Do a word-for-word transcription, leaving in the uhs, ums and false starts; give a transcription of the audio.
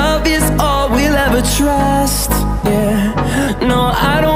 love is all we'll ever trust. Yeah, no, I don't